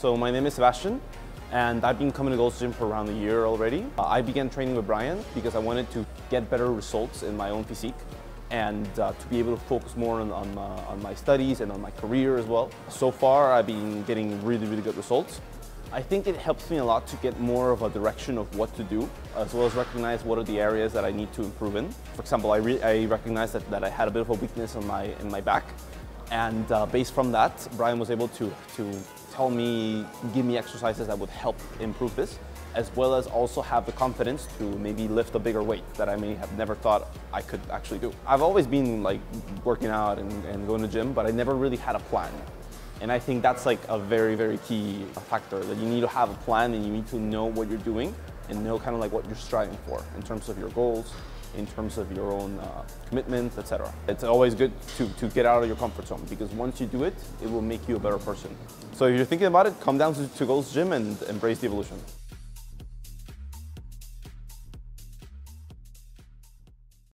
So my name is Sebastian, and I've been coming to Gold's Gym for around a year already. I began training with Brian because I wanted to get better results in my own physique and to be able to focus more on my studies and on my career as well. So far, I've been getting really, really good results. I think it helps me a lot to get more of a direction of what to do, as well as recognize what are the areas that I need to improve in. For example, I recognized that I had a bit of a weakness in my back, and based from that, Brian was able to tell me, give me exercises that would help improve this, as well as also have the confidence to maybe lift a bigger weight that I may have never thought I could actually do. I've always been like working out and going to the gym, but I never really had a plan. And I think that's like a very, very key factor, that you need to have a plan and you need to know what you're doing and know kind of like what you're striving for in terms of your goals, in terms of your own commitments, etc. It's always good to get out of your comfort zone, because once you do it, it will make you a better person. So if you're thinking about it, come down to Gold's Gym and embrace the evolution.